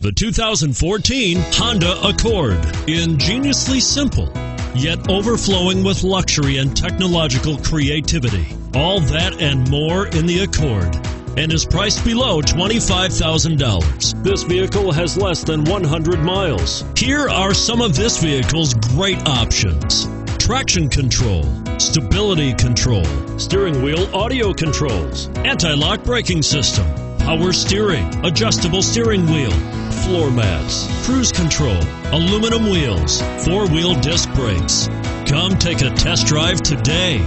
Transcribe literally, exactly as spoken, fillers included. The two thousand fourteen Honda Accord. Ingeniously simple, yet overflowing with luxury and technological creativity. All that and more in the Accord, and is priced below twenty-five thousand dollars. This vehicle has less than one hundred miles. Here are some of this vehicle's great options: traction control, stability control, steering wheel audio controls, anti-lock braking system, power steering, adjustable steering wheel, floor mats, cruise control, aluminum wheels, four-wheel disc brakes. Come take a test drive today.